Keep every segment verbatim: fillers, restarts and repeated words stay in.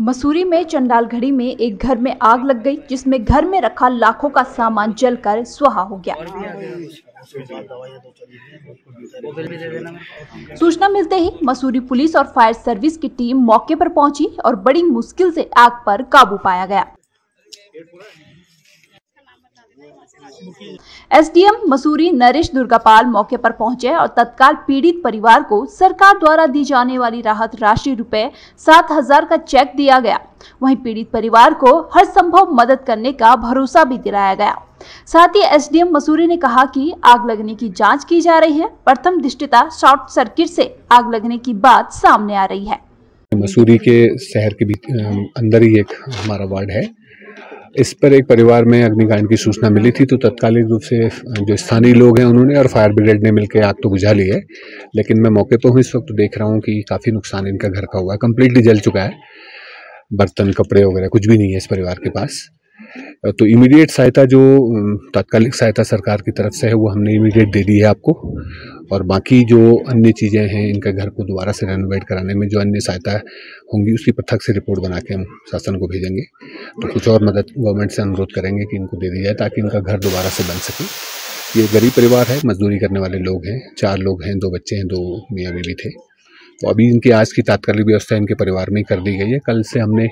मसूरी में चंडालघड़ी में एक घर में आग लग गई, जिसमें घर में रखा लाखों का सामान जलकर स्वाहा हो गया। सूचना मिलते ही मसूरी पुलिस और फायर सर्विस की टीम मौके पर पहुंची और बड़ी मुश्किल से आग पर काबू पाया गया। एसडीएम मसूरी नरेश दुर्गापाल मौके पर पहुंचे और तत्काल पीड़ित परिवार को सरकार द्वारा दी जाने वाली राहत राशि रुपए सात हजार का चेक दिया गया। वहीं पीड़ित परिवार को हर संभव मदद करने का भरोसा भी दिलाया गया। साथ ही एसडीएम मसूरी ने कहा कि आग लगने की जांच की जा रही है। प्रथम दृष्टया शॉर्ट सर्किट से आग लगने की बात सामने आ रही है। मसूरी के शहर के अंदर ही एक हमारा वार्ड है, इस पर एक परिवार में अग्निकांड की सूचना मिली थी, तो तत्कालिक रूप से जो स्थानीय लोग हैं उन्होंने और फायर ब्रिगेड ने मिलकर आग तो बुझा ली है। लेकिन मैं मौके पर हूँ, इस वक्त देख रहा हूँ कि काफ़ी नुकसान इनका घर का हुआ है, कम्प्लीटली जल चुका है। बर्तन, कपड़े वगैरह कुछ भी नहीं है इस परिवार के पास। तो इमीडिएट सहायता जो तात्कालिक सहायता सरकार की तरफ से है वो हमने इमीडिएट दे दी है आपको, और बाकी जो अन्य चीज़ें हैं इनके घर को दोबारा से रेनोवेट कराने में जो अन्य सहायता होंगी उसकी पृथक से रिपोर्ट बना के हम शासन को भेजेंगे। तो कुछ और मदद गवर्नमेंट से अनुरोध करेंगे कि इनको दे दी जाए ताकि इनका घर दोबारा से बन सके। ये गरीब परिवार है, मजदूरी करने वाले लोग हैं, चार लोग हैं, दो बच्चे हैं, दो मियाँ बीवी थे। तो अभी इनकी आज की तात्कालिक व्यवस्था इनके परिवार में ही कर दी गई है। कल से हमने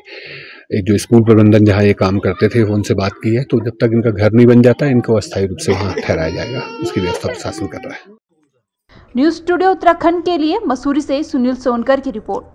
एक जो स्कूल प्रबंधन जहाँ ये काम करते थे उनसे बात की है, तो जब तक इनका घर नहीं बन जाता इनको अस्थायी रूप से यहाँ ठहराया जाएगा, उसकी व्यवस्था प्रशासन कर रहा है। न्यूज़ स्टूडियो उत्तराखंड के लिए मसूरी से सुनील सोनकर की रिपोर्ट।